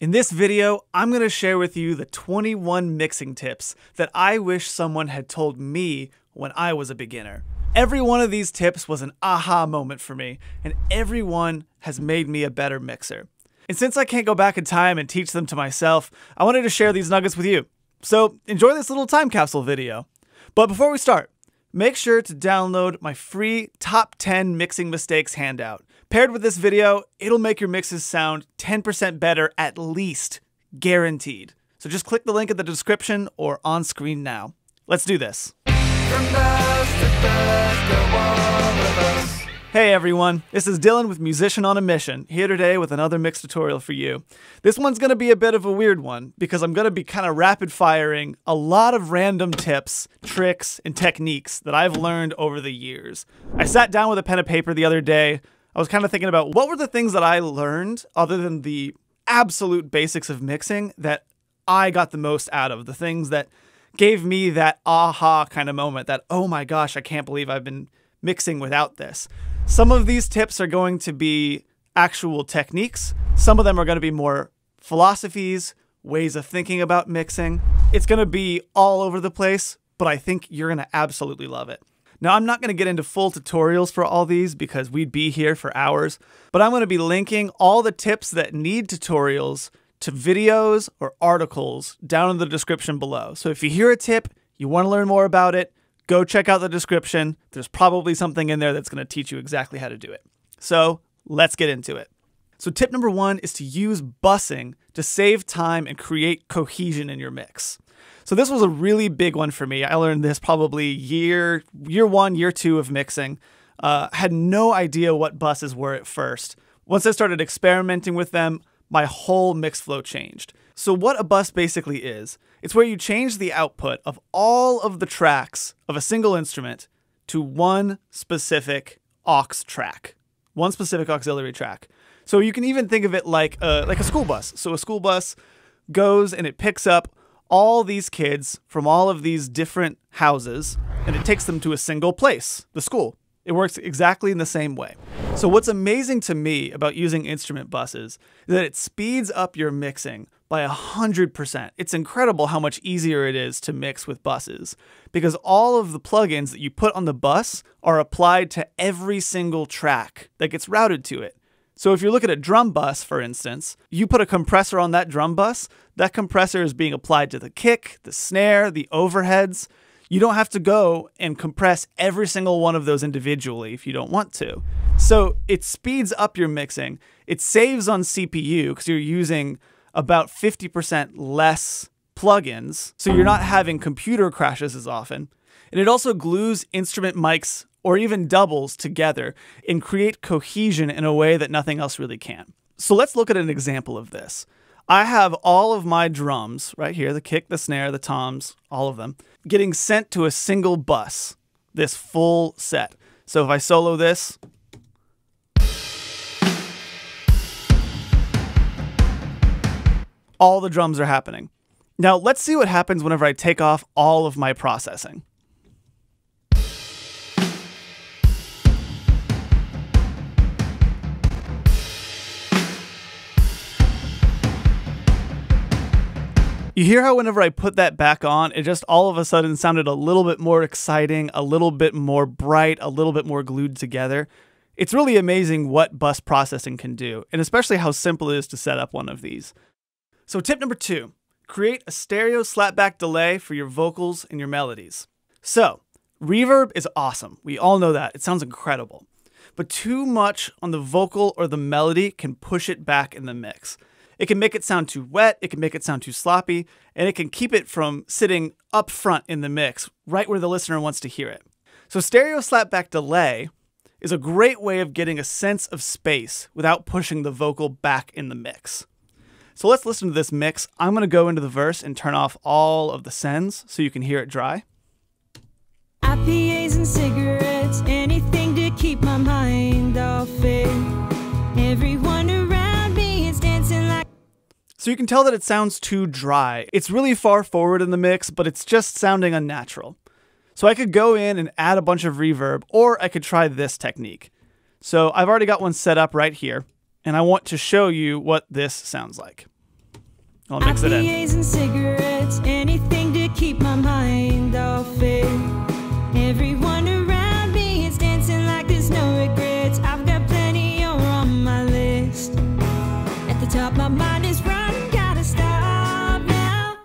In this video, I'm going to share with you the 21 mixing tips that I wish someone had told me when I was a beginner. Every one of these tips was an aha moment for me, and every one has made me a better mixer. And since I can't go back in time and teach them to myself, I wanted to share these nuggets with you. So enjoy this little time capsule video. But before we start, make sure to download my free Top 10 Mixing Mistakes handout. Paired with this video, it'll make your mixes sound 10% better at least, guaranteed. So just click the link in the description or on screen now. Let's do this. Hey everyone, this is Dylan with Musician on a Mission, here today with another mix tutorial for you. This one's going to be a bit of a weird one, because I'm going to be kind of rapid firing a lot of random tips, tricks, and techniques that I've learned over the years. I sat down with a pen and paper the other day. I was kind of thinking about what were the things that I learned, other than the absolute basics of mixing, that I got the most out of, the things that gave me that aha kind of moment, that, oh my gosh, I can't believe I've been mixing without this. Some of these tips are going to be actual techniques. Some of them are going to be more philosophies, ways of thinking about mixing. It's going to be all over the place, but I think you're going to absolutely love it. Now, I'm not going to get into full tutorials for all these because we'd be here for hours, but I'm going to be linking all the tips that need tutorials to videos or articles down in the description below. So if you hear a tip, you want to learn more about it, go check out the description. There's probably something in there that's going to teach you exactly how to do it. So let's get into it. So tip number one is to use bussing to save time and create cohesion in your mix. So this was a really big one for me. I learned this probably year one, year two of mixing. Had no idea what busses were at first. Once I started experimenting with them, my whole mix flow changed. So what a bus basically is, it's where you change the output of all of the tracks of a single instrument to one specific aux track, one specific auxiliary track. So you can even think of it like a school bus. So a school bus goes and it picks up all these kids from all of these different houses and it takes them to a single place, the school. It works exactly in the same way. So what's amazing to me about using instrument buses is that it speeds up your mixing by 100%. It's incredible how much easier it is to mix with buses because all of the plugins that you put on the bus are applied to every single track that gets routed to it. So if you look at a drum bus, for instance, you put a compressor on that drum bus, that compressor is being applied to the kick, the snare, the overheads. You don't have to go and compress every single one of those individually if you don't want to. So it speeds up your mixing. It saves on CPU because you're using about 50% less plugins, so you're not having computer crashes as often. And it also glues instrument mics or even doubles together and create cohesion in a way that nothing else really can. So let's look at an example of this. I have all of my drums right here, the kick, the snare, the toms, all of them, getting sent to a single bus, this full set. So if I solo this, all the drums are happening. Now let's see what happens whenever I take off all of my processing. You hear how whenever I put that back on, it just all of a sudden sounded a little bit more exciting, a little bit more bright, a little bit more glued together. It's really amazing what bus processing can do, and especially how simple it is to set up one of these. So tip number two, create a stereo slapback delay for your vocals and your melodies. So reverb is awesome. We all know that. It sounds incredible. But too much on the vocal or the melody can push it back in the mix. It can make it sound too wet, it can make it sound too sloppy, and it can keep it from sitting up front in the mix, right where the listener wants to hear it. So stereo slapback delay is a great way of getting a sense of space without pushing the vocal back in the mix. So let's listen to this mix. I'm going to go into the verse and turn off all of the sends so you can hear it dry. IPAs and cigarettes, anything to keep my mind off it. Everyone around me is dancing like... So you can tell that it sounds too dry. It's really far forward in the mix, but it's just sounding unnatural. So I could go in and add a bunch of reverb, or I could try this technique. So I've already got one set up right here, and I want to show you what this sounds like. I'll mix it in. IPAs and cigarettes, anything to keep my mind off it. Everyone around me is dancing like there's no regrets. I've got plenty more on my list. At the top, my mind is run, gotta stop now.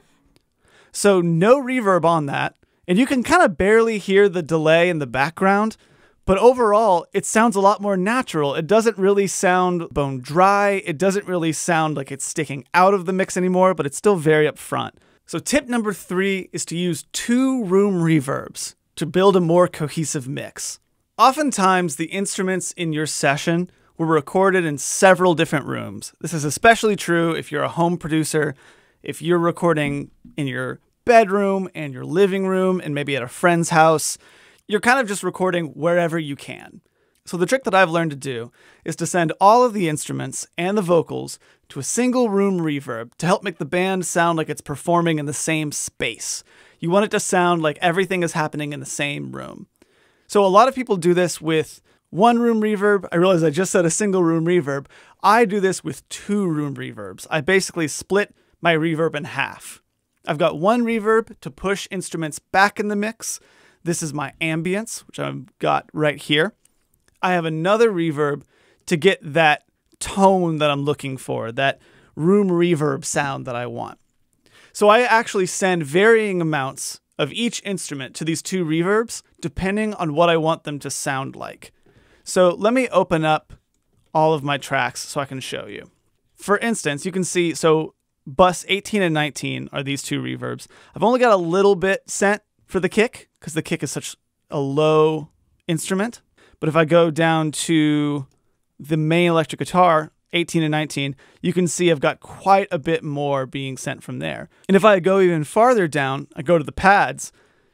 So no reverb on that. And you can kind of barely hear the delay in the background. But overall, it sounds a lot more natural. It doesn't really sound bone dry. It doesn't really sound like it's sticking out of the mix anymore, but it's still very upfront. So tip number 3 is to use 2-room reverbs to build a more cohesive mix. Oftentimes, the instruments in your session were recorded in several different rooms. This is especially true if you're a home producer, if you're recording in your bedroom and your living room and maybe at a friend's house. You're kind of just recording wherever you can. So the trick that I've learned to do is to send all of the instruments and the vocals to a single room reverb to help make the band sound like it's performing in the same space. You want it to sound like everything is happening in the same room. So a lot of people do this with 1-room reverb. I realize I just said a single room reverb. I do this with 2-room reverbs. I basically split my reverb in half. I've got 1 reverb to push instruments back in the mix. This is my ambience, which I've got right here. I have another reverb to get that tone that I'm looking for, that room reverb sound that I want. So I actually send varying amounts of each instrument to these 2 reverbs, depending on what I want them to sound like. So let me open up all of my tracks so I can show you. For instance, you can see, so bus 18 and 19 are these 2 reverbs. I've only got a little bit sent for the kick, because the kick is such a low instrument. But if I go down to the main electric guitar, 18 and 19, you can see I've got quite a bit more being sent from there. And if I go even farther down, I go to the pads,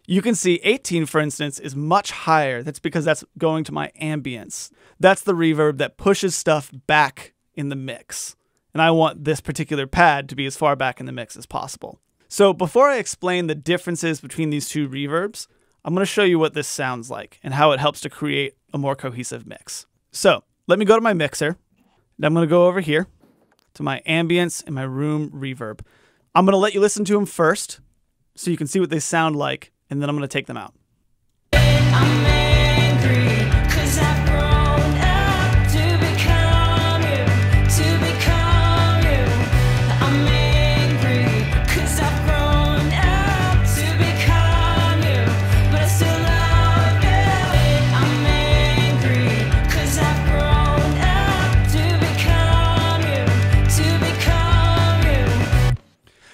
you can see 18, for instance, is much higher. That's because that's going to my ambience. That's the reverb that pushes stuff back in the mix. And I want this particular pad to be as far back in the mix as possible. So before I explain the differences between these 2 reverbs, I'm going to show you what this sounds like and how it helps to create a more cohesive mix. So let me go to my mixer. And I'm going to go over here to my ambience and my room reverb. I'm going to let you listen to them first so you can see what they sound like, and then I'm going to take them out.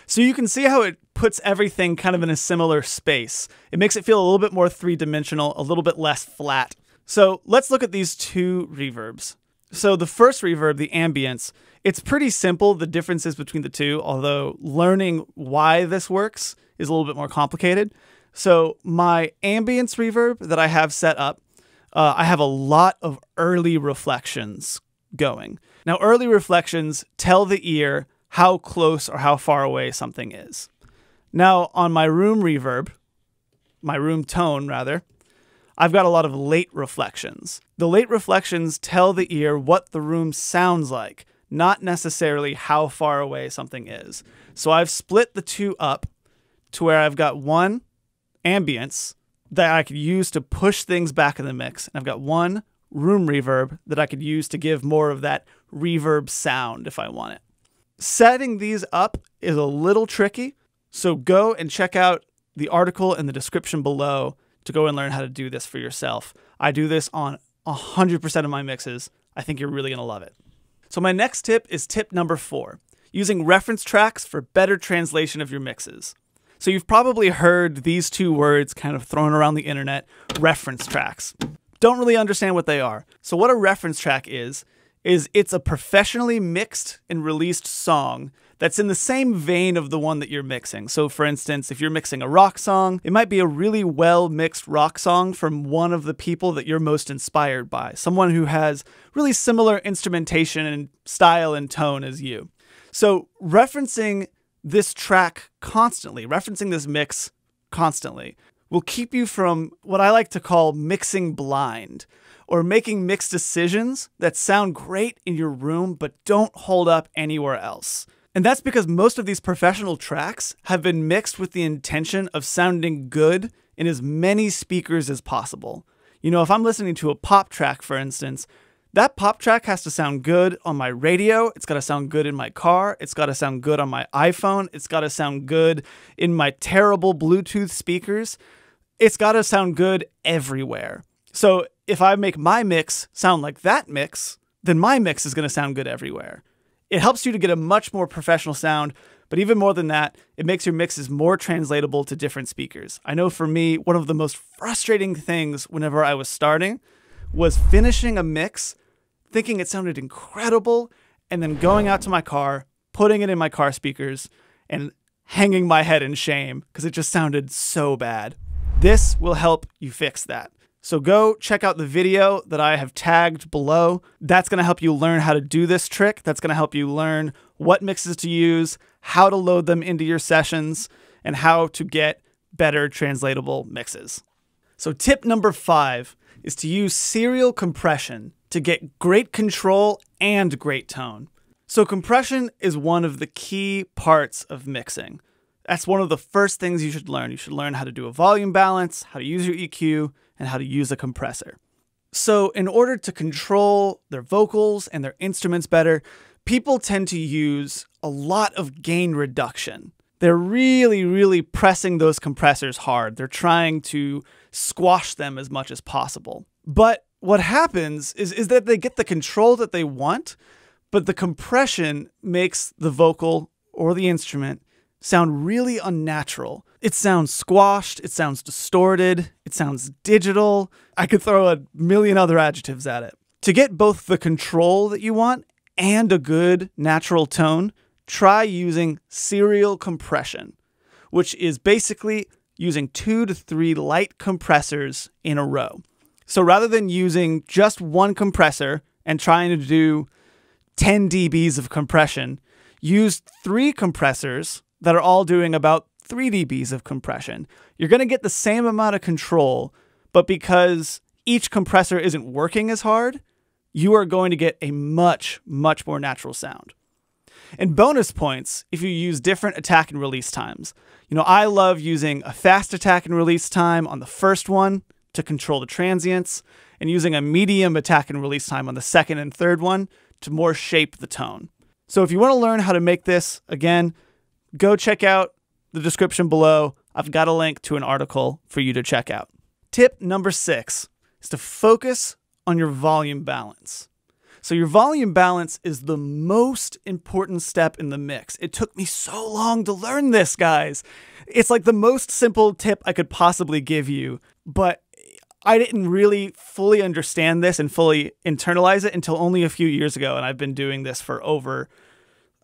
So you can see how it puts everything kind of in a similar space. It makes it feel a little bit more three-dimensional, a little bit less flat. So let's look at these 2 reverbs. So the first reverb, the ambience, it's pretty simple, the differences between the 2, although learning why this works is a little bit more complicated. So my ambience reverb that I have set up, I have a lot of early reflections going. Now, early reflections tell the ear how close or how far away something is. Now on my room reverb, my room tone rather, I've got a lot of late reflections. The late reflections tell the ear what the room sounds like, not necessarily how far away something is. So I've split the 2 up to where I've got 1 ambience that I could use to push things back in the mix. And I've got 1 room reverb that I could use to give more of that reverb sound if I want it. Setting these up is a little tricky, so go and check out the article in the description below to go and learn how to do this for yourself. I do this on 100% of my mixes. I think you're really going to love it. So my next tip is tip number 4, using reference tracks for better translation of your mixes. So you've probably heard these 2 words kind of thrown around the internet, reference tracks. Don't really understand what they are. So what a reference track is it's a professionally mixed and released song that's in the same vein of the one that you're mixing. So for instance, if you're mixing a rock song, it might be a really well-mixed rock song from one of the people that you're most inspired by, someone who has really similar instrumentation and style and tone as you. So referencing this track constantly, referencing this mix constantly, will keep you from what I like to call mixing blind, or making mixed decisions that sound great in your room but don't hold up anywhere else. And that's because most of these professional tracks have been mixed with the intention of sounding good in as many speakers as possible. You know, if I'm listening to a pop track, for instance, that pop track has to sound good on my radio, it's got to sound good in my car, it's got to sound good on my iPhone, it's got to sound good in my terrible Bluetooth speakers, it's got to sound good everywhere. So if I make my mix sound like that mix, then my mix is going to sound good everywhere. It helps you to get a much more professional sound, but even more than that, it makes your mixes more translatable to different speakers. I know for me, one of the most frustrating things whenever I was starting was finishing a mix, thinking it sounded incredible, and then going out to my car, putting it in my car speakers, and hanging my head in shame because it just sounded so bad. This will help you fix that. So go check out the video that I have tagged below. That's going to help you learn how to do this trick. That's going to help you learn what mixes to use, how to load them into your sessions, and how to get better translatable mixes. So tip number 5 is to use serial compression to get great control and great tone. So compression is one of the key parts of mixing. That's one of the first things you should learn. You should learn how to do a volume balance, how to use your EQ, and how to use a compressor. So in order to control their vocals and their instruments better, people tend to use a lot of gain reduction. They're really, really pressing those compressors hard. They're trying to squash them as much as possible. But what happens is that they get the control that they want, but the compression makes the vocal or the instrument sound really unnatural. It sounds squashed, it sounds distorted, it sounds digital. I could throw a million other adjectives at it. To get both the control that you want and a good natural tone, try using serial compression, which is basically using 2 to 3 light compressors in a row. So rather than using just one compressor and trying to do 10 dBs of compression, use 3 compressors that are all doing about 3 dBs of compression. You're going to get the same amount of control, but because each compressor isn't working as hard, you are going to get a much, much more natural sound. And bonus points if you use different attack and release times. You know, I love using a fast attack and release time on the first one to control the transients, and using a medium attack and release time on the second and third one to more shape the tone. So if you want to learn how to make this, again, go check out the description below. I've got a link to an article for you to check out. Tip number 6 is to focus on your volume balance. So your volume balance is the most important step in the mix. It took me so long to learn this, guys. It's like the most simple tip I could possibly give you, but I didn't really fully understand this and fully internalize it until only a few years ago, and I've been doing this for over,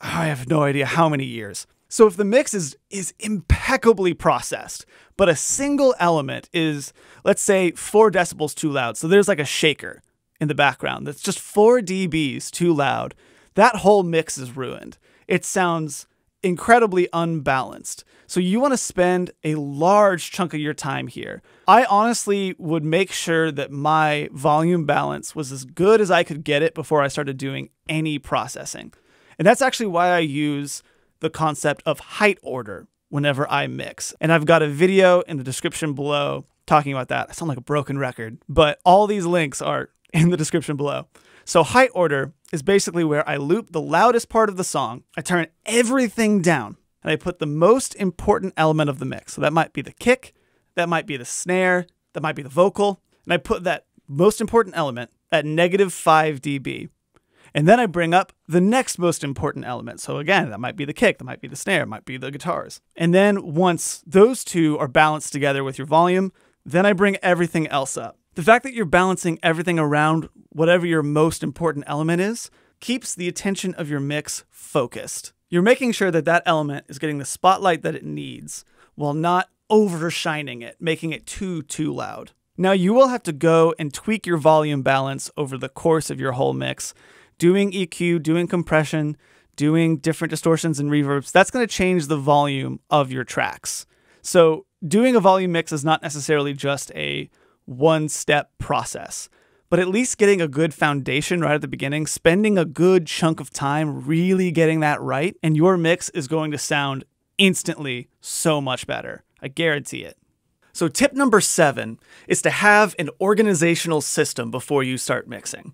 I have no idea how many years. So if the mix is impeccably processed, but a single element is, let's say, 4 decibels too loud, so there's like a shaker in the background that's just 4 dBs too loud, that whole mix is ruined. It sounds incredibly unbalanced. So you want to spend a large chunk of your time here. I honestly would make sure that my volume balance was as good as I could get it before I started doing any processing. And that's actually why I use the concept of height order whenever I mix. And I've got a video in the description below talking about that. I sound like a broken record, but all these links are in the description below. So height order is basically where I loop the loudest part of the song, I turn everything down, and I put the most important element of the mix. So that might be the kick, that might be the snare, that might be the vocal, and I put that most important element at -5 dB. And then I bring up the next most important element. So again, that might be the kick, that might be the snare, it might be the guitars. And then once those two are balanced together with your volume, then I bring everything else up. The fact that you're balancing everything around whatever your most important element is keeps the attention of your mix focused. You're making sure that that element is getting the spotlight that it needs while not overshining it, making it too loud. Now you will have to go and tweak your volume balance over the course of your whole mix, doing EQ, doing compression, doing different distortions and reverbs. That's going to change the volume of your tracks. So doing a volume mix is not necessarily just a one-step process, but at least getting a good foundation right at the beginning, spending a good chunk of time really getting that right, and your mix is going to sound instantly so much better. I guarantee it. So tip number 7 is to have an organizational system before you start mixing.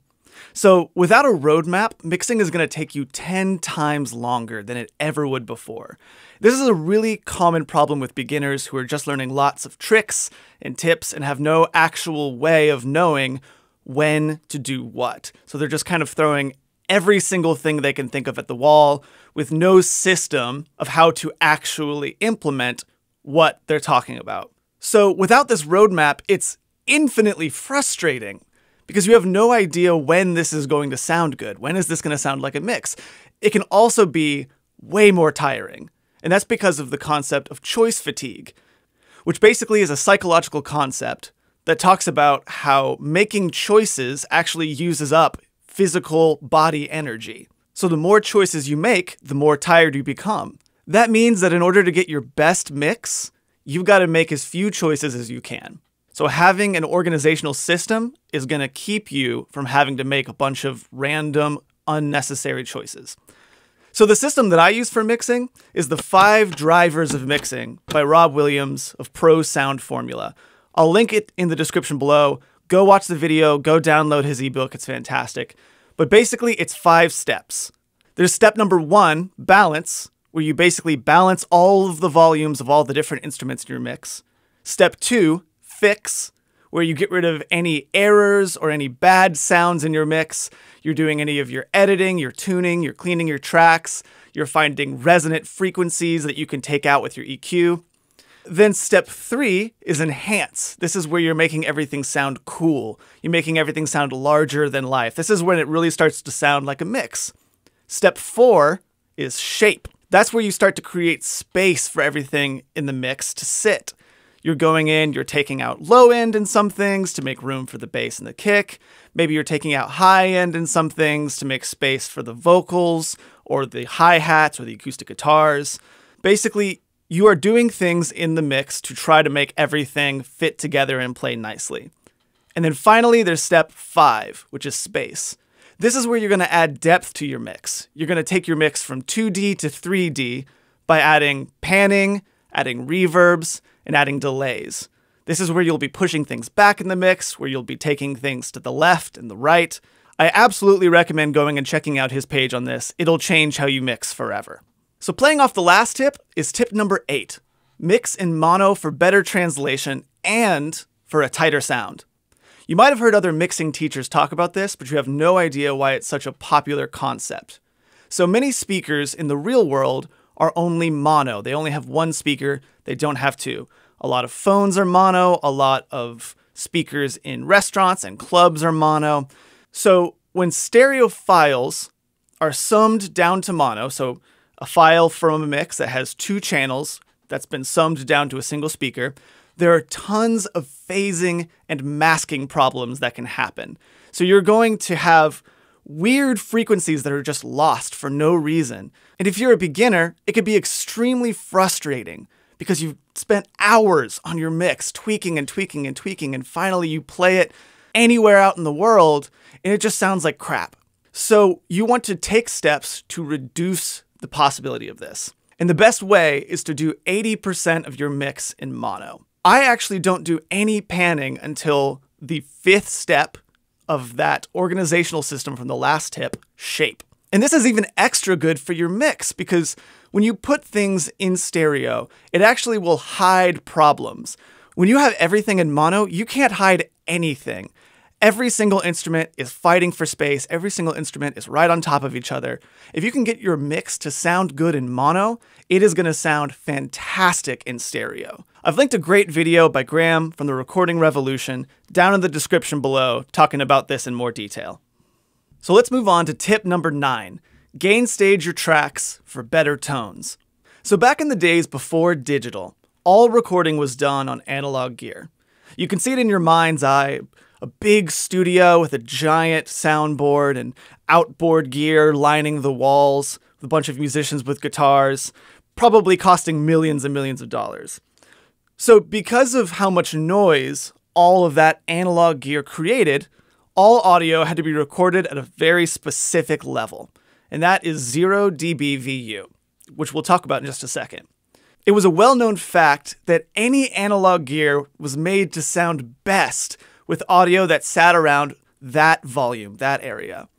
So without a roadmap, mixing is going to take you 10 times longer than it ever would before. This is a really common problem with beginners who are just learning lots of tricks and tips and have no actual way of knowing when to do what. So they're just kind of throwing every single thing they can think of at the wall with no system of how to actually implement what they're talking about. So without this roadmap, it's infinitely frustrating, because you have no idea when this is going to sound good. When is this going to sound like a mix? It can also be way more tiring, and that's because of the concept of choice fatigue, which basically is a psychological concept that talks about how making choices actually uses up physical body energy. So the more choices you make, the more tired you become. That means that in order to get your best mix, you've got to make as few choices as you can. So having an organizational system is going to keep you from having to make a bunch of random, unnecessary choices. So the system that I use for mixing is the 5 Drivers of Mixing by Rob Williams of Pro Sound Formula. I'll link it in the description below. Go watch the video, go download his ebook, it's fantastic. But basically it's 5 steps. There's step number 1, balance, where you basically balance all of the volumes of all the different instruments in your mix. Step 2, fix, where you get rid of any errors or any bad sounds in your mix. You're doing any of your editing, your tuning, you're cleaning your tracks, you're finding resonant frequencies that you can take out with your EQ. Then step 3 is enhance. This is where you're making everything sound cool. You're making everything sound larger than life. This is when it really starts to sound like a mix. Step 4 is shape. That's where you start to create space for everything in the mix to sit. You're going in, you're taking out low end in some things to make room for the bass and the kick. Maybe you're taking out high end in some things to make space for the vocals or the hi-hats or the acoustic guitars. Basically, you are doing things in the mix to try to make everything fit together and play nicely. And then finally, there's step 5, which is space. This is where you're going to add depth to your mix. You're going to take your mix from 2D to 3D by adding panning, adding reverbs, and adding delays. This is where you'll be pushing things back in the mix, where you'll be taking things to the left and the right. I absolutely recommend going and checking out his page on this. It'll change how you mix forever. So playing off the last tip is tip number 8. Mix in mono for better translation and for a tighter sound. You might have heard other mixing teachers talk about this, but you have no idea why it's such a popular concept. So many speakers in the real world are only mono. They only have one speaker, they don't have 2. A lot of phones are mono, a lot of speakers in restaurants and clubs are mono. So when stereo files are summed down to mono, so a file from a mix that has 2 channels that's been summed down to a single speaker, there are tons of phasing and masking problems that can happen. So you're going to have weird frequencies that are just lost for no reason. And if you're a beginner, it could be extremely frustrating because you've spent hours on your mix tweaking and tweaking and tweaking, and finally you play it anywhere out in the world and it just sounds like crap. So you want to take steps to reduce the possibility of this. And the best way is to do 80% of your mix in mono. I actually don't do any panning until the 5th step of that organizational system from the last tip, shape. And this is even extra good for your mix because when you put things in stereo, it actually will hide problems. When you have everything in mono, you can't hide anything. Every single instrument is fighting for space. Every single instrument is right on top of each other. If you can get your mix to sound good in mono, it is going to sound fantastic in stereo. I've linked a great video by Graham from The Recording Revolution down in the description below talking about this in more detail. So let's move on to tip number 9, gain stage your tracks for better tones. So back in the days before digital, all recording was done on analog gear. You can see it in your mind's eye. A big studio with a giant soundboard and outboard gear lining the walls, with a bunch of musicians with guitars, probably costing millions and millions of dollars. So because of how much noise all of that analog gear created, all audio had to be recorded at a very specific level, and that is 0 dB VU, which we'll talk about in just a second. It was a well-known fact that any analog gear was made to sound best with audio that sat around that volume, that area.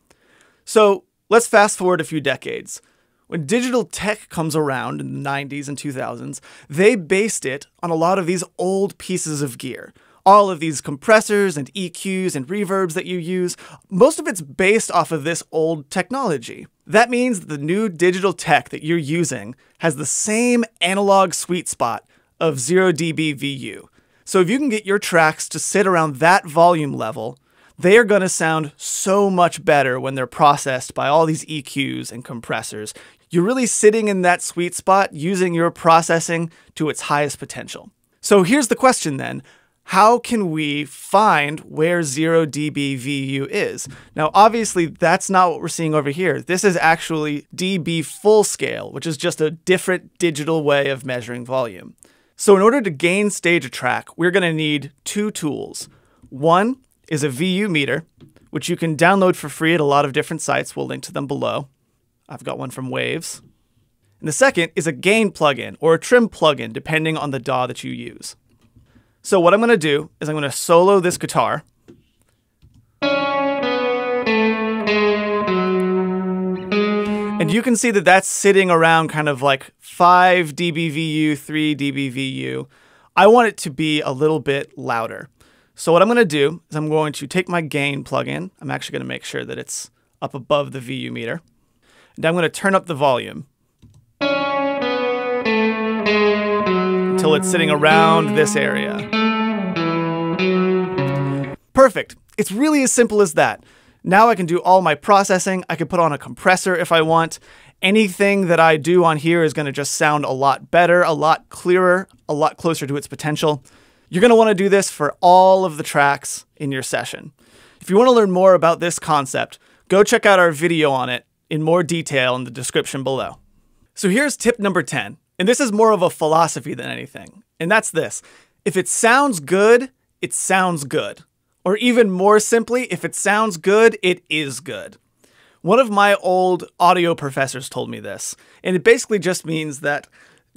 So let's fast forward a few decades. When digital tech comes around in the 90s and 2000s, they based it on a lot of these old pieces of gear. All of these compressors and EQs and reverbs that you use, most of it's based off of this old technology. That means the new digital tech that you're using has the same analog sweet spot of 0 dB VU. So if you can get your tracks to sit around that volume level, they are going to sound so much better when they're processed by all these EQs and compressors. You're really sitting in that sweet spot using your processing to its highest potential. So here's the question then. How can we find where 0 dB VU is? Now, obviously, that's not what we're seeing over here. This is actually dB full scale, which is just a different digital way of measuring volume. So in order to gain stage a track, we're going to need two tools. One is a VU meter, which you can download for free at a lot of different sites. We'll link to them below. I've got one from Waves. And the second is a gain plugin or a trim plugin, depending on the DAW that you use. So what I'm going to do is I'm going to solo this guitar. And you can see that that's sitting around kind of like 5 dB VU, 3 dB VU. I want it to be a little bit louder. So what I'm going to do is I'm going to take my gain plugin. I'm actually going to make sure that it's up above the VU meter. And I'm going to turn up the volume until it's sitting around this area. Perfect. It's really as simple as that. Now I can do all my processing. I can put on a compressor if I want. Anything that I do on here is going to just sound a lot better, a lot clearer, a lot closer to its potential. You're going to want to do this for all of the tracks in your session. If you want to learn more about this concept, go check out our video on it in more detail in the description below. So here's tip number 10. And this is more of a philosophy than anything. And that's this. If it sounds good, it sounds good. Or even more simply, if it sounds good, it is good. One of my old audio professors told me this. And it basically just means that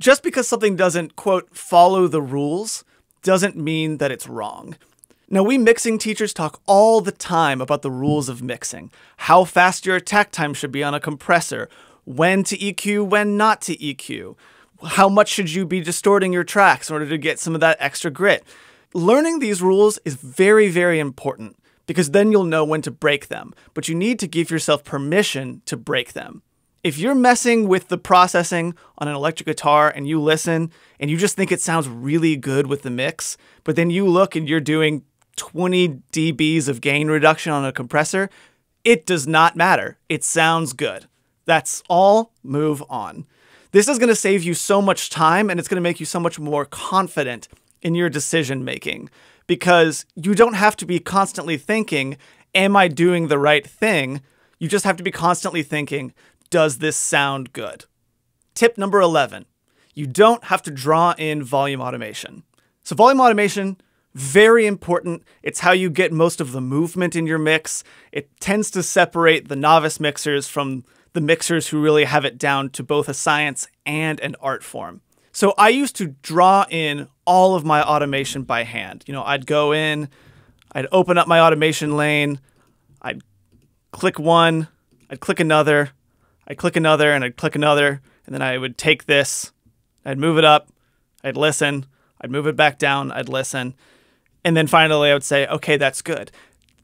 just because something doesn't, quote, follow the rules, doesn't mean that it's wrong. Now, we mixing teachers talk all the time about the rules of mixing. How fast your attack time should be on a compressor. When to EQ, when not to EQ. How much should you be distorting your tracks in order to get some of that extra grit? Learning these rules is very, very important because then you'll know when to break them, but you need to give yourself permission to break them. If you're messing with the processing on an electric guitar and you listen and you just think it sounds really good with the mix, but then you look and you're doing 20 dBs of gain reduction on a compressor, it does not matter. It sounds good. That's all. Move on. This is going to save you so much time and it's going to make you so much more confident in your decision making because you don't have to be constantly thinking, am I doing the right thing? You just have to be constantly thinking, does this sound good? Tip number 11, you don't have to draw in volume automation. So volume automation, very important. It's how you get most of the movement in your mix. It tends to separate the novice mixers from the mixers who really have it down to both a science and an art form. So I used to draw in all of my automation by hand. You know, I'd go in, I'd open up my automation lane, I'd click one, I'd click another, I'd click another, and I'd click another, and then I would take this, I'd move it up, I'd listen, I'd move it back down, I'd listen, and then finally I would say, okay, that's good.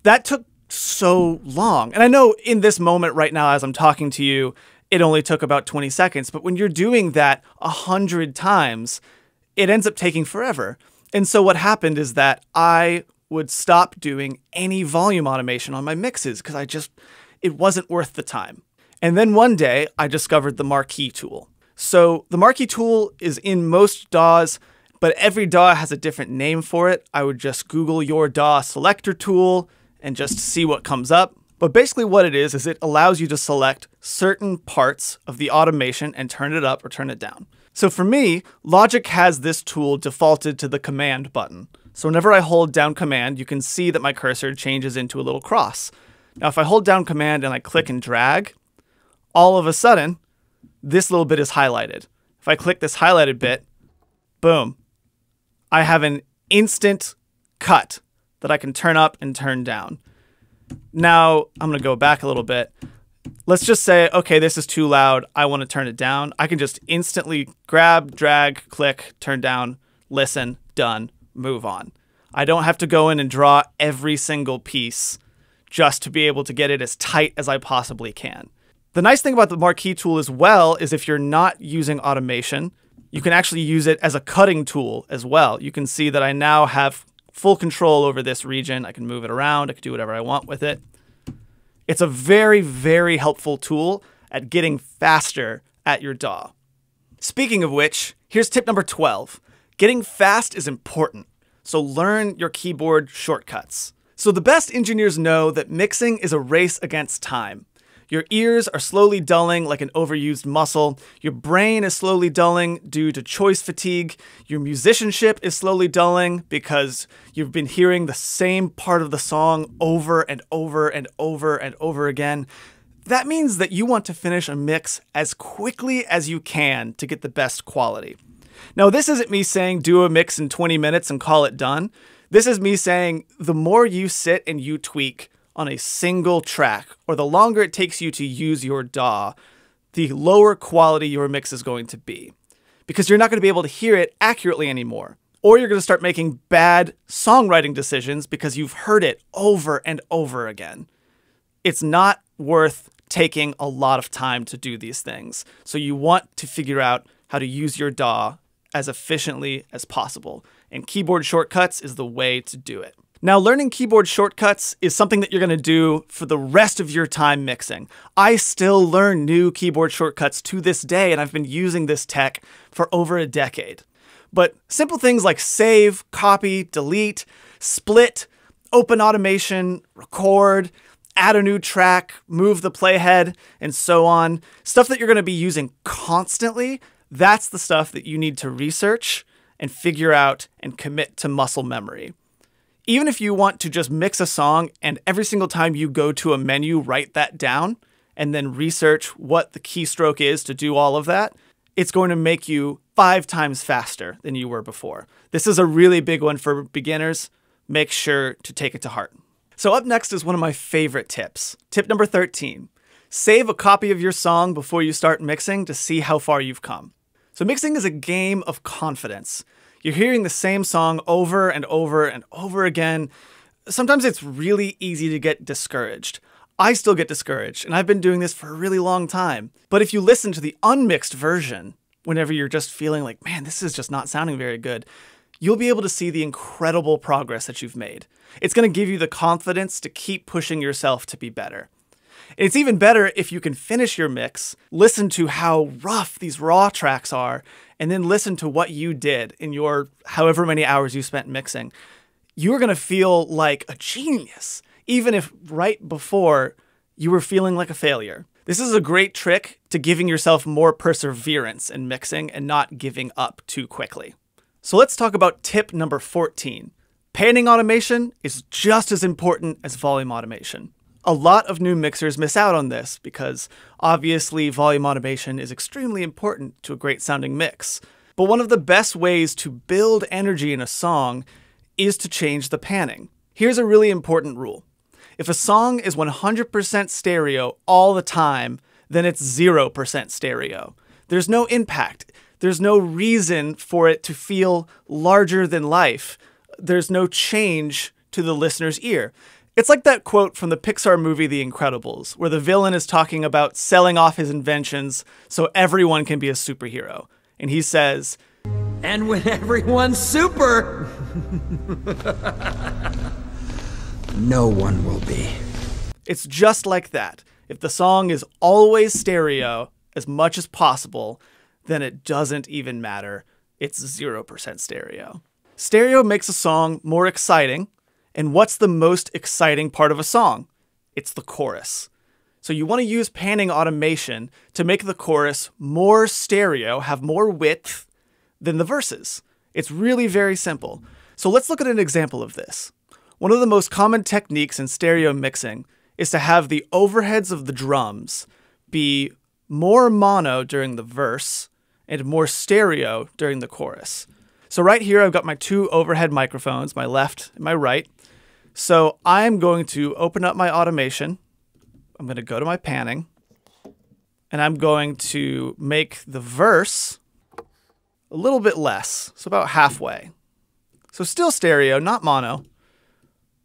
That took so long. And I know in this moment right now, as I'm talking to you, it only took about 20 seconds, but when you're doing that 100 times, it ends up taking forever. And so what happened is that I would stop doing any volume automation on my mixes because it wasn't worth the time. And then one day I discovered the Marquee tool. So the Marquee tool is in most DAWs, but every DAW has a different name for it. I would just Google your DAW selector tool and just see what comes up. But basically what it is it allows you to select certain parts of the automation and turn it up or turn it down. So for me, Logic has this tool defaulted to the command button. So whenever I hold down command, you can see that my cursor changes into a little cross. Now, if I hold down command and I click and drag, all of a sudden, this little bit is highlighted. If I click this highlighted bit, boom, I have an instant cut that I can turn up and turn down. Now, I'm going to go back a little bit. Let's just say, okay, this is too loud. I want to turn it down. I can just instantly grab, drag, click, turn down, listen, done, move on. I don't have to go in and draw every single piece just to be able to get it as tight as I possibly can. The nice thing about the Marquee tool as well is if you're not using automation, you can actually use it as a cutting tool as well. You can see that I now have full control over this region. I can move it around. I can do whatever I want with it. It's a very, very helpful tool at getting faster at your DAW. Speaking of which, here's tip number 12. Getting fast is important, so learn your keyboard shortcuts. So the best engineers know that mixing is a race against time. Your ears are slowly dulling like an overused muscle. Your brain is slowly dulling due to choice fatigue. Your musicianship is slowly dulling because you've been hearing the same part of the song over and over and over and over again. That means that you want to finish a mix as quickly as you can to get the best quality. Now, this isn't me saying do a mix in 20 minutes and call it done. This is me saying the more you sit and you tweak on a single track, or the longer it takes you to use your DAW, the lower quality your mix is going to be, because you're not going to be able to hear it accurately anymore, or you're going to start making bad songwriting decisions because you've heard it over and over again. It's not worth taking a lot of time to do these things, so you want to figure out how to use your DAW as efficiently as possible, and keyboard shortcuts is the way to do it. Now, learning keyboard shortcuts is something that you're going to do for the rest of your time mixing. I still learn new keyboard shortcuts to this day, and I've been using this tech for over a decade. But simple things like save, copy, delete, split, open automation, record, add a new track, move the playhead, and so on, stuff that you're going to be using constantly, that's the stuff that you need to research and figure out and commit to muscle memory. Even if you want to just mix a song and every single time you go to a menu, write that down and then research what the keystroke is to do all of that, it's going to make you 5 times faster than you were before. This is a really big one for beginners. Make sure to take it to heart. So up next is one of my favorite tips. Tip number 13, save a copy of your song before you start mixing to see how far you've come. So mixing is a game of confidence. You're hearing the same song over and over and over again. Sometimes it's really easy to get discouraged. I still get discouraged, and I've been doing this for a really long time. But if you listen to the unmixed version, whenever you're just feeling like, man, this is just not sounding very good, you'll be able to see the incredible progress that you've made. It's going to give you the confidence to keep pushing yourself to be better. And it's even better if you can finish your mix, listen to how rough these raw tracks are, and then listen to what you did in your however many hours you spent mixing. You're going to feel like a genius, even if right before you were feeling like a failure. This is a great trick to giving yourself more perseverance in mixing and not giving up too quickly. So let's talk about tip number 14. Panning automation is just as important as volume automation. A lot of new mixers miss out on this because obviously volume automation is extremely important to a great sounding mix. But one of the best ways to build energy in a song is to change the panning. Here's a really important rule. If a song is 100% stereo all the time, then it's 0% stereo. There's no impact. There's no reason for it to feel larger than life. There's no change to the listener's ear. It's like that quote from the Pixar movie The Incredibles, where the villain is talking about selling off his inventions so everyone can be a superhero. And he says, "And when everyone's super, no one will be." It's just like that. If the song is always stereo as much as possible, then it doesn't even matter. It's 0% stereo. Stereo makes a song more exciting. And what's the most exciting part of a song? It's the chorus. So you want to use panning automation to make the chorus more stereo, have more width than the verses. It's really very simple. So let's look at an example of this. One of the most common techniques in stereo mixing is to have the overheads of the drums be more mono during the verse and more stereo during the chorus. So right here, I've got my two overhead microphones, my left and my right. So I'm going to open up my automation. I'm going to go to my panning, and I'm going to make the verse a little bit less, so about halfway. So still stereo, not mono,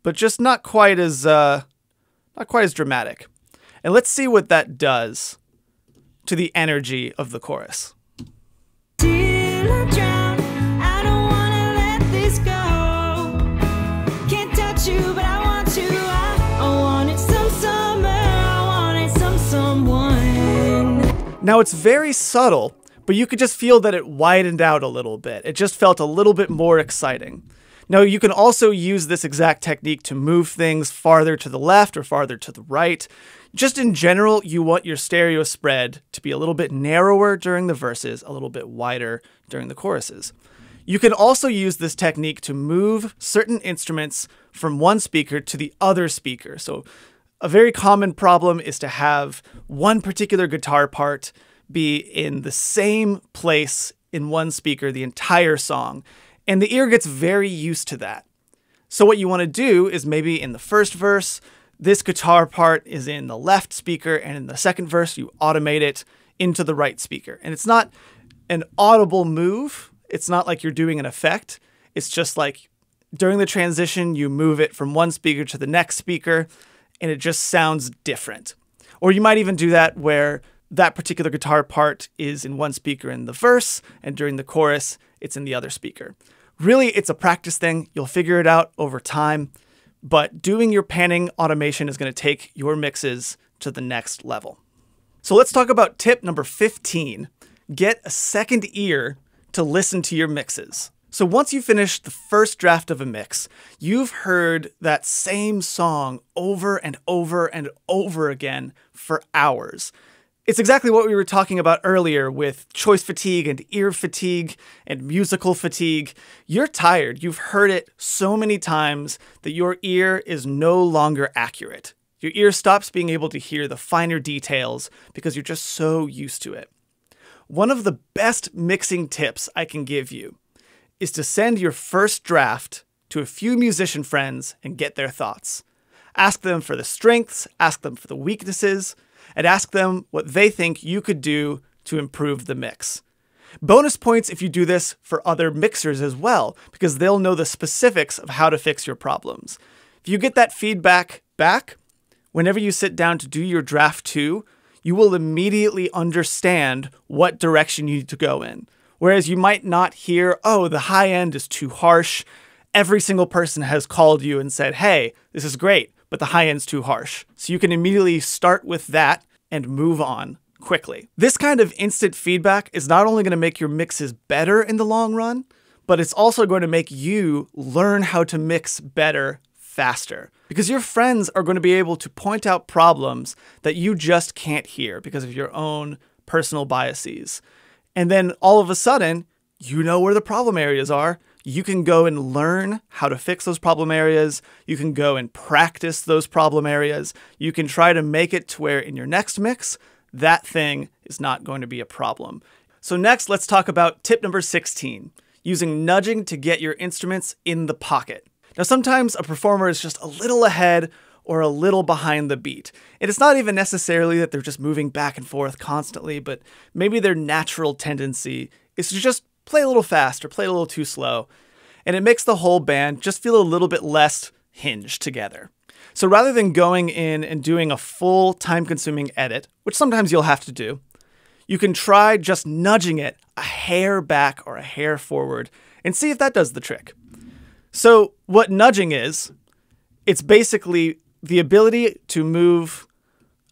but just not quite as dramatic. And let's see what that does to the energy of the chorus. Now it's very subtle, but you could just feel that it widened out a little bit. It just felt a little bit more exciting. Now you can also use this exact technique to move things farther to the left or farther to the right. Just in general, you want your stereo spread to be a little bit narrower during the verses, a little bit wider during the choruses. You can also use this technique to move certain instruments from one speaker to the other speaker. So a very common problem is to have one particular guitar part be in the same place in one speaker the entire song, and the ear gets very used to that. So what you want to do is maybe in the first verse, this guitar part is in the left speaker, and in the second verse, you automate it into the right speaker. And it's not an audible move. It's not like you're doing an effect. It's just like during the transition, you move it from one speaker to the next speaker, and it just sounds different. Or you might even do that where that particular guitar part is in one speaker in the verse, and during the chorus, it's in the other speaker. Really, it's a practice thing. You'll figure it out over time, but doing your panning automation is going to take your mixes to the next level. So let's talk about tip number 15. Get a second ear to listen to your mixes. So once you finish the first draft of a mix, you've heard that same song over and over and over again for hours. It's exactly what we were talking about earlier with choice fatigue and ear fatigue and musical fatigue. You're tired. You've heard it so many times that your ear is no longer accurate. Your ear stops being able to hear the finer details because you're just so used to it. One of the best mixing tips I can give you is to send your first draft to a few musician friends and get their thoughts. Ask them for the strengths, ask them for the weaknesses, and ask them what they think you could do to improve the mix. Bonus points if you do this for other mixers as well, because they'll know the specifics of how to fix your problems. If you get that feedback back, whenever you sit down to do your draft two, you will immediately understand what direction you need to go in. Whereas you might not hear, oh, the high end is too harsh. Every single person has called you and said, hey, this is great, but the high end's too harsh. So you can immediately start with that and move on quickly. This kind of instant feedback is not only going to make your mixes better in the long run, but it's also going to make you learn how to mix better faster. Because your friends are going to be able to point out problems that you just can't hear because of your own personal biases. And then all of a sudden, you know where the problem areas are. You can go and learn how to fix those problem areas. You can go and practice those problem areas. You can try to make it to where in your next mix, that thing is not going to be a problem. So next, let's talk about tip number 16, using nudging to get your instruments in the pocket. Now, sometimes a performer is just a little ahead or a little behind the beat. And it's not even necessarily that they're just moving back and forth constantly, but maybe their natural tendency is to just play a little fast or play a little too slow. And it makes the whole band just feel a little bit less hinged together. So rather than going in and doing a full time-consuming edit, which sometimes you'll have to do, you can try just nudging it a hair back or a hair forward and see if that does the trick. So what nudging is, it's basically the ability to move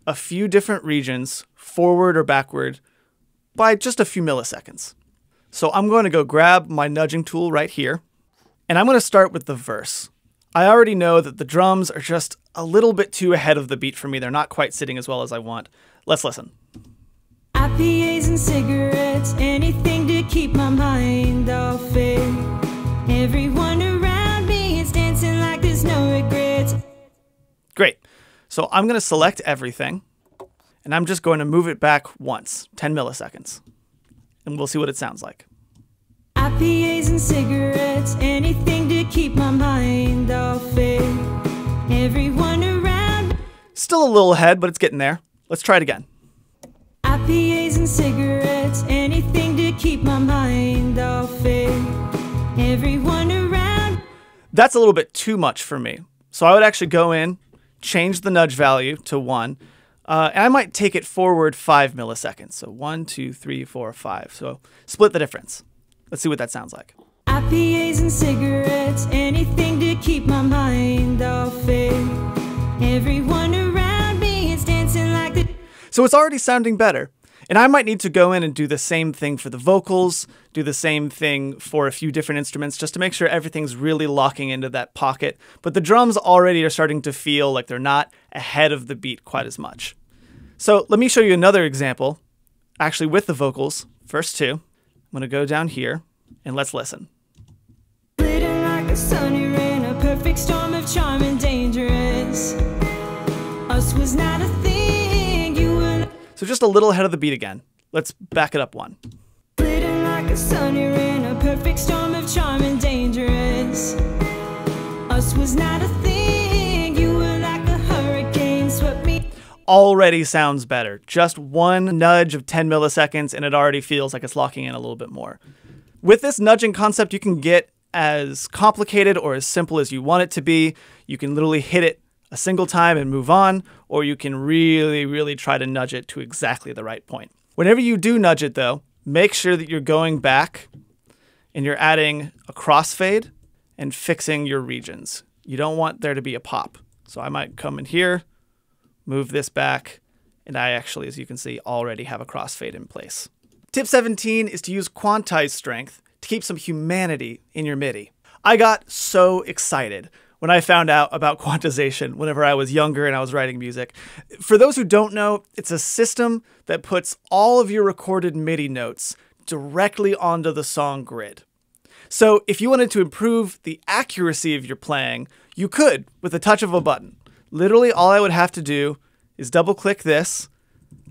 a few different regions forward or backward by just a few milliseconds. So I'm going to go grab my nudging tool right here, and I'm going to start with the verse. I already know that the drums are just a little bit too ahead of the beat for me. They're not quite sitting as well as I want. Let's listen. IPAs and cigarettes, anything to keep my mind off it. Everyone around Great. So I'm going to select everything, and I'm just going to move it back once, 10 milliseconds, and we'll see what it sounds like. IPAs and cigarettes, anything to keep my mind off it. Everyone around. Still a little ahead, but it's getting there. Let's try it again. IPAs and cigarettes, anything to keep my mind off it. Everyone around. That's a little bit too much for me. So I would actually go in, change the nudge value to 1, and I might take it forward 5 milliseconds. So 1, 2, 3, 4, 5. So split the difference. Let's see what that sounds like. IPAs and cigarettes, anything to keep my mind off it. Everyone around me is dancing like the... So it's already sounding better. And I might need to go in and do the same thing for the vocals, do the same thing for a few different instruments just to make sure everything's really locking into that pocket. But the drums already are starting to feel like they're not ahead of the beat quite as much. So let me show you another example, actually with the vocals, first two. I'm going to go down here and let's listen. Like a sunny rain, a perfect storm of charm and dangerous. Us was not a thing, you were... So just a little ahead of the beat again. Let's back it up 1. Like a sunny rain, a perfect storm of charm and dangerous. Us was not a thing, you were like a hurricane swept me. Already sounds better. Just one nudge of 10 milliseconds and it already feels like it's locking in a little bit more. With this nudging concept, you can get as complicated or as simple as you want it to be. You can literally hit it a single time and move on, or you can really, really try to nudge it to exactly the right point. Whenever you do nudge it though, make sure that you're going back and you're adding a crossfade and fixing your regions. You don't want there to be a pop. So I might come in here, move this back, and I actually, as you can see, already have a crossfade in place. Tip 17 is to use quantized strength to keep some humanity in your MIDI. I got so excited when I found out about quantization whenever I was younger and I was writing music. For those who don't know, it's a system that puts all of your recorded MIDI notes directly onto the song grid. So if you wanted to improve the accuracy of your playing, you could with a touch of a button. Literally all I would have to do is double click this.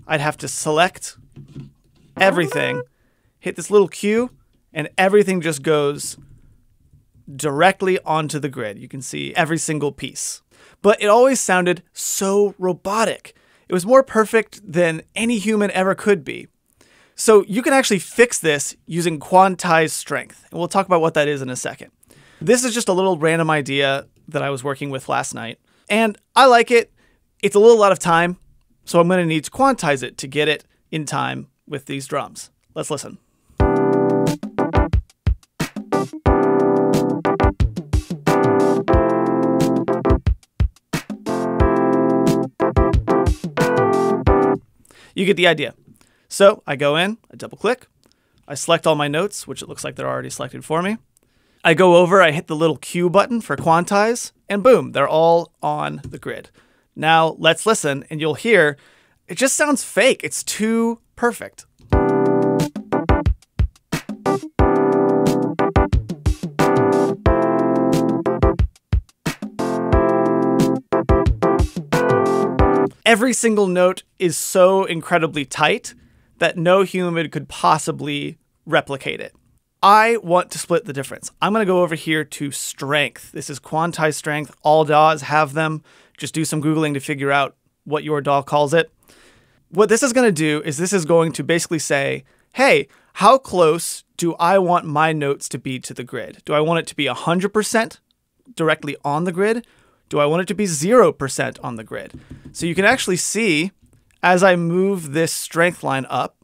I'd have to select everything, hit this little cue, and everything just goes directly onto the grid. You can see every single piece. But it always sounded so robotic. It was more perfect than any human ever could be. So you can actually fix this using quantized strength. And we'll talk about what that is in a second. This is just a little random idea that I was working with last night. And I like it. It's a little lot of time, so I'm going to need to quantize it to get it in time with these drums. Let's listen. You get the idea. So I go in, I double click, I select all my notes, which it looks like they're already selected for me. I go over, I hit the little Q button for quantize, and boom, they're all on the grid. Now let's listen, and you'll hear, it just sounds fake. It's too perfect. Every single note is so incredibly tight that no human could possibly replicate it. I want to split the difference. I'm going to go over here to strength. This is quantized strength. All DAWs have them. Just do some Googling to figure out what your DAW calls it. What this is going to do is this is going to basically say, hey, how close do I want my notes to be to the grid? Do I want it to be 100% directly on the grid? Do I want it to be 0% on the grid? So you can actually see as I move this strength line up,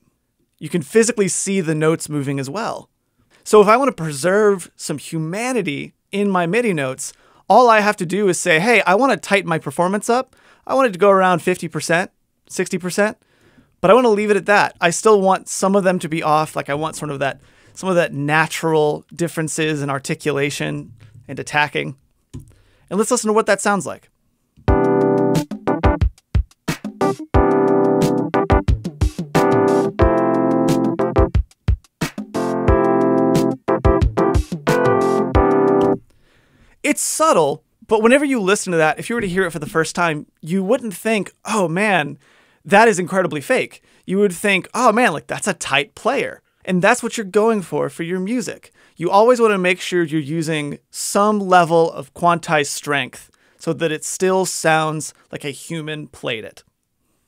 you can physically see the notes moving as well. So if I want to preserve some humanity in my MIDI notes, all I have to do is say, hey, I want to tighten my performance up. I want it to go around 50%, 60%, but I want to leave it at that. I still want some of them to be off. Like I want sort of that, some of that natural differences in articulation and attacking. And let's listen to what that sounds like. It's subtle, But whenever you listen to that, if you were to hear it for the first time, you wouldn't think, oh man, that is incredibly fake. You would think, oh man, like that's a tight player. And that's what you're going for your music. You always want to make sure you're using some level of quantized strength so that it still sounds like a human played it.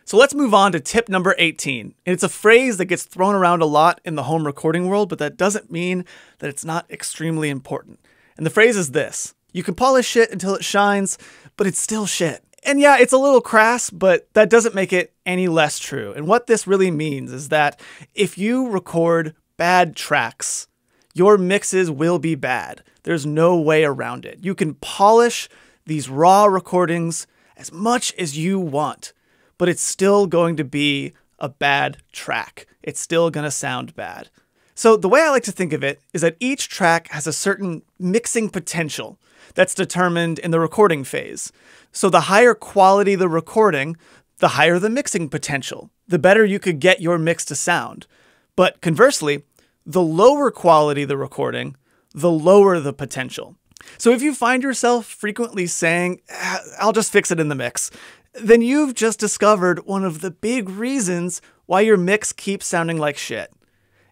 So let's move on to tip number 18. And it's a phrase that gets thrown around a lot in the home recording world, but that doesn't mean that it's not extremely important. And the phrase is this: you can polish shit until it shines, but it's still shit. And yeah, it's a little crass, but that doesn't make it any less true. And what this really means is that if you record bad tracks, your mixes will be bad. There's no way around it. You can polish these raw recordings as much as you want, but it's still going to be a bad track. It's still gonna sound bad. So the way I like to think of it is that each track has a certain mixing potential that's determined in the recording phase. So the higher quality the recording, the higher the mixing potential, the better you could get your mix to sound. But conversely, the lower quality the recording, the lower the potential. So if you find yourself frequently saying, I'll just fix it in the mix, then you've just discovered one of the big reasons why your mix keeps sounding like shit.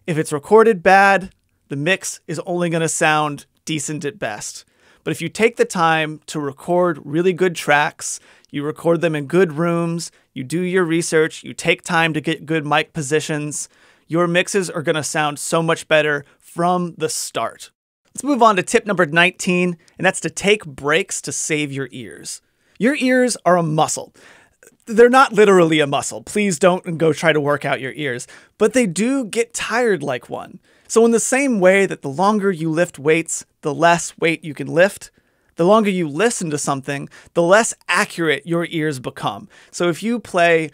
If it's recorded bad, the mix is only going to sound decent at best. But if you take the time to record really good tracks, you record them in good rooms, you do your research, you take time to get good mic positions, your mixes are going to sound so much better from the start. Let's move on to tip number 19, and that's to take breaks to save your ears. Your ears are a muscle. They're not literally a muscle. Please don't go try to work out your ears, but they do get tired like one. So in the same way that the longer you lift weights, the less weight you can lift, the longer you listen to something, the less accurate your ears become. So if you play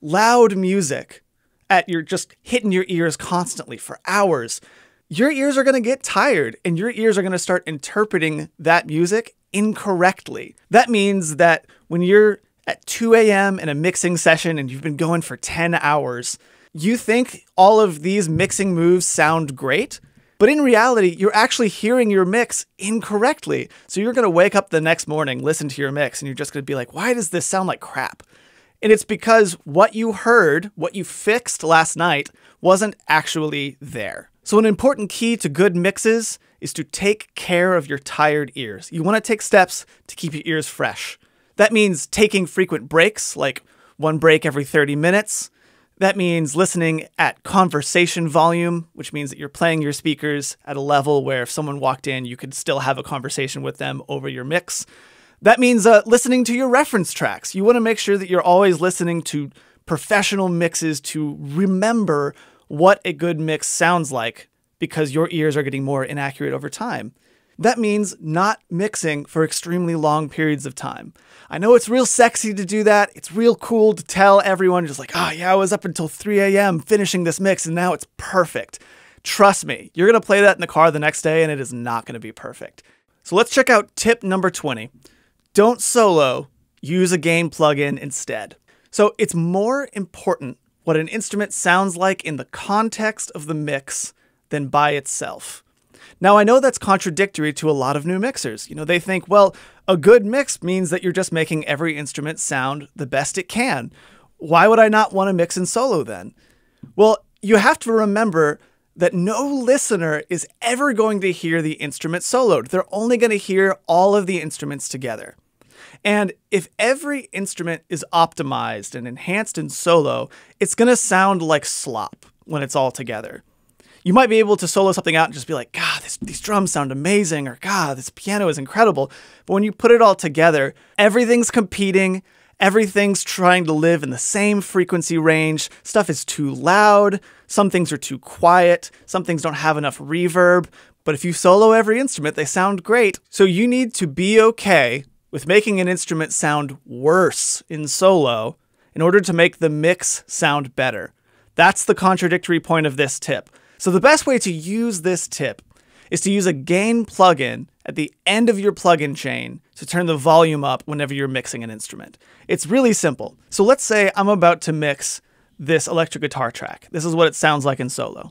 loud music at you're just hitting your ears constantly for hours, your ears are going to get tired and your ears are going to start interpreting that music incorrectly. That means that when you're at 2 a.m. in a mixing session and you've been going for 10 hours, you think all of these mixing moves sound great, but in reality, you're actually hearing your mix incorrectly. So you're going to wake up the next morning, listen to your mix, and you're just going to be like, why does this sound like crap? And it's because what you heard, what you fixed last night, wasn't actually there. So an important key to good mixes is to take care of your tired ears. You want to take steps to keep your ears fresh. That means taking frequent breaks, like one break every 30 minutes. That means listening at conversation volume, which means that you're playing your speakers at a level where if someone walked in, you could still have a conversation with them over your mix. That means listening to your reference tracks. You want to make sure that you're always listening to professional mixes to remember what a good mix sounds like, because your ears are getting more inaccurate over time. That means not mixing for extremely long periods of time. I know it's real sexy to do that. It's real cool to tell everyone just like, oh yeah, I was up until 3 a.m. finishing this mix and now it's perfect. Trust me, you're going to play that in the car the next day and it is not going to be perfect. So let's check out tip number 20. Don't solo, use a gain plugin instead. So it's more important what an instrument sounds like in the context of the mix than by itself. Now, I know that's contradictory to a lot of new mixers. You know, they think, well, a good mix means that you're just making every instrument sound the best it can. Why would I not want to mix in solo then? Well, you have to remember that no listener is ever going to hear the instrument soloed. They're only going to hear all of the instruments together. And if every instrument is optimized and enhanced in solo, it's going to sound like slop when it's all together. You might be able to solo something out and just be like, God, these drums sound amazing, or God, this piano is incredible. But when you put it all together, everything's competing, everything's trying to live in the same frequency range, stuff is too loud, some things are too quiet, some things don't have enough reverb. But if you solo every instrument, they sound great. So you need to be okay with making an instrument sound worse in solo in order to make the mix sound better. That's the contradictory point of this tip. So the best way to use this tip is to use a gain plugin at the end of your plugin chain to turn the volume up whenever you're mixing an instrument. It's really simple. So let's say I'm about to mix this electric guitar track. This is what it sounds like in solo.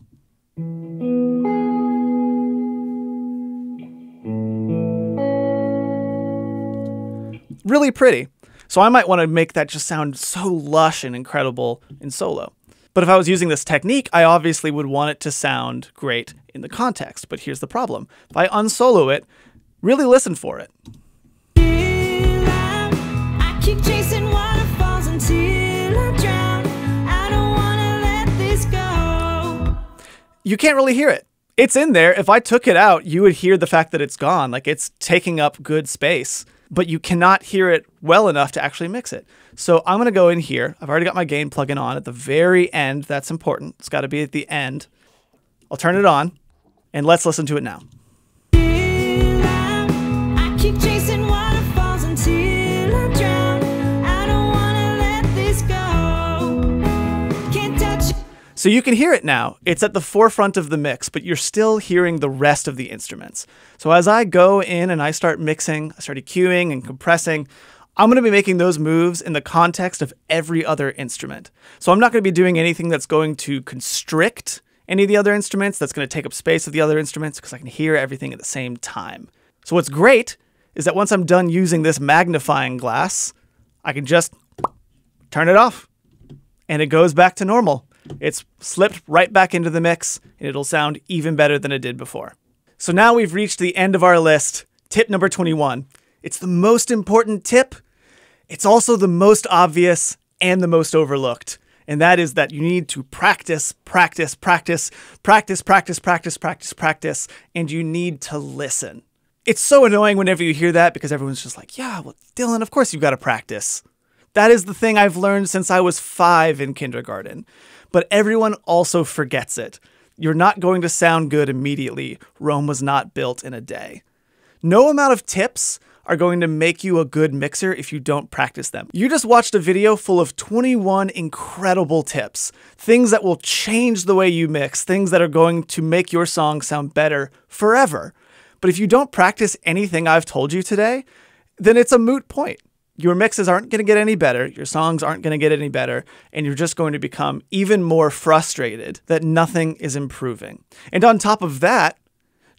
really pretty. So I might want to make that just sound so lush and incredible in solo. But if I was using this technique, I obviously would want it to sound great in the context. But here's the problem. If I unsolo it, really listen for it. I keep chasing waterfalls until I drown. I don't wanna let this go. You can't really hear it. It's in there. If I took it out, you would hear the fact that it's gone. Like, it's taking up good space, but you cannot hear it well enough to actually mix it. So I'm going to go in here. I've already got my gain plugin on at the very end. That's important. It's got to be at the end. I'll turn it on, and let's listen to it now. I keep chasing waterfalls until I drown. I don't wanna let this go. Can't touch. So you can hear it now. It's at the forefront of the mix, but you're still hearing the rest of the instruments. So as I go in and I start mixing, I start EQing and compressing, I'm going to be making those moves in the context of every other instrument. So I'm not going to be doing anything that's going to constrict any of the other instruments, that's going to take up space of the other instruments, because I can hear everything at the same time. So what's great is that once I'm done using this magnifying glass, I can just turn it off and it goes back to normal. It's slipped right back into the mix and it'll sound even better than it did before. So now we've reached the end of our list. Tip number 21. It's the most important tip. It's also the most obvious and the most overlooked. And that is that you need to practice, practice, practice, practice, practice, practice, practice, practice, and you need to listen. It's so annoying whenever you hear that because everyone's just like, yeah, well, Dylan, of course you've got to practice. That is the thing I've learned since I was 5 in kindergarten. But everyone also forgets it. You're not going to sound good immediately. Rome was not built in a day. No amount of tips are going to make you a good mixer if you don't practice them. You just watched a video full of 21 incredible tips, things that will change the way you mix, things that are going to make your song sound better forever. But if you don't practice anything I've told you today, then it's a moot point. Your mixes aren't going to get any better, your songs aren't going to get any better, and you're just going to become even more frustrated that nothing is improving. And on top of that,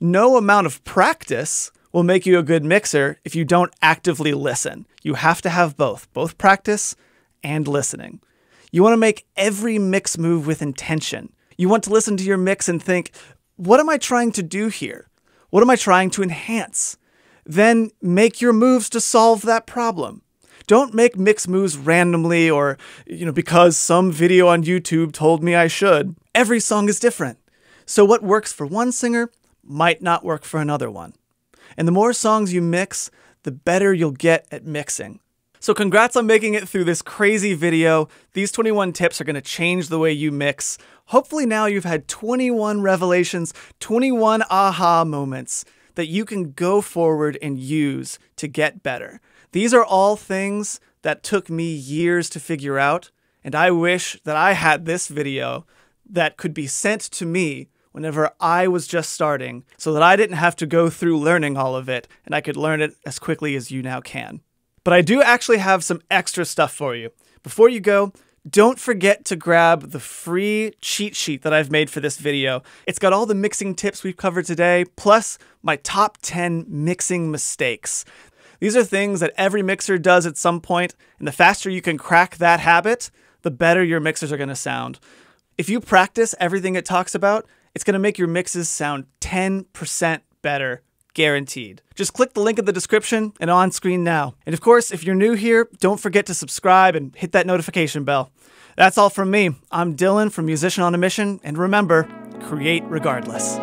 no amount of practice will make you a good mixer if you don't actively listen. You have to have both practice and listening. You want to make every mix move with intention. You want to listen to your mix and think, what am I trying to do here? What am I trying to enhance? Then make your moves to solve that problem. Don't make mix moves randomly or, because some video on YouTube told me I should. Every song is different. So what works for one singer might not work for another one. And the more songs you mix, the better you'll get at mixing. So congrats on making it through this crazy video. These 21 tips are going to change the way you mix. Hopefully now you've had 21 revelations, 21 aha moments that you can go forward and use to get better. These are all things that took me years to figure out, and I wish that I had this video that could be sent to me whenever I was just starting, so that I didn't have to go through learning all of it, and I could learn it as quickly as you now can. But I do actually have some extra stuff for you. Before you go, don't forget to grab the free cheat sheet that I've made for this video. It's got all the mixing tips we've covered today, plus my top 10 mixing mistakes. These are things that every mixer does at some point, and the faster you can crack that habit, the better your mixers are going to sound. If you practice everything it talks about, it's going to make your mixes sound 10% better, guaranteed. Just click the link in the description and on screen now. And of course, if you're new here, don't forget to subscribe and hit that notification bell. That's all from me. I'm Dylan from Musician on a Mission, and remember, create regardless.